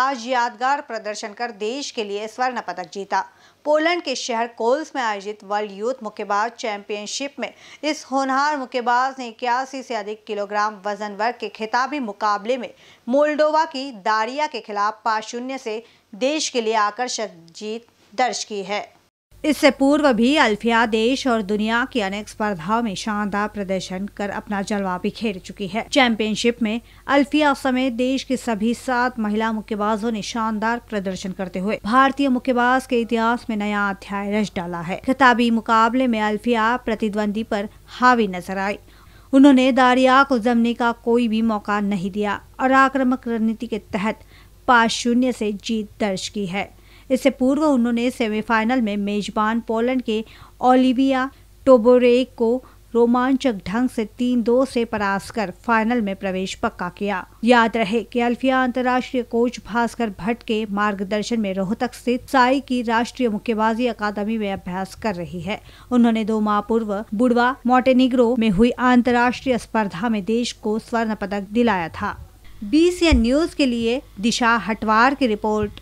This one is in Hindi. आज यादगार प्रदर्शन कर देश के लिए स्वर्ण पदक जीता। पोलैंड के शहर कोल्स में आयोजित वर्ल्ड यूथ मुक्केबाज चैंपियनशिप में इस होनहार मुक्केबाज ने 81 से अधिक किलोग्राम वजन वर्ग के खिताबी मुकाबले में मोल्दोवा की दारिया के खिलाफ 5-0 से देश के लिए आकर्षक जीत दर्ज की है। इससे पूर्व भी अल्फिया देश और दुनिया की अनेक स्पर्धाओं में शानदार प्रदर्शन कर अपना जलवा बिखेर चुकी है। चैंपियनशिप में अल्फिया समेत देश की सभी 7 महिला मुक्केबाजों ने शानदार प्रदर्शन करते हुए भारतीय मुक्केबाज के इतिहास में नया अध्याय रच डाला है। खिताबी मुकाबले में अल्फिया प्रतिद्वंदी पर हावी नजर आई। उन्होंने दारिया को जमने का कोई भी मौका नहीं दिया और आक्रामक रणनीति के तहत 5-0 से जीत दर्ज की है। इससे पूर्व उन्होंने सेमीफाइनल में मेजबान पोलैंड के ओलिविया टोबोरेक को रोमांचक ढंग से 3-2 से परास्त कर फाइनल में प्रवेश पक्का किया। याद रहे कि अल्फिया अंतर्राष्ट्रीय कोच भास्कर भट्ट के मार्गदर्शन में रोहतक स्थित साई की राष्ट्रीय मुक्केबाजी अकादमी में अभ्यास कर रही है। उन्होंने 2 माह पूर्व बुड्वा मोंटेनिग्रो में हुई अंतर्राष्ट्रीय स्पर्धा में देश को स्वर्ण पदक दिलाया था। BCN न्यूज के लिए दिशा हटवार की रिपोर्ट।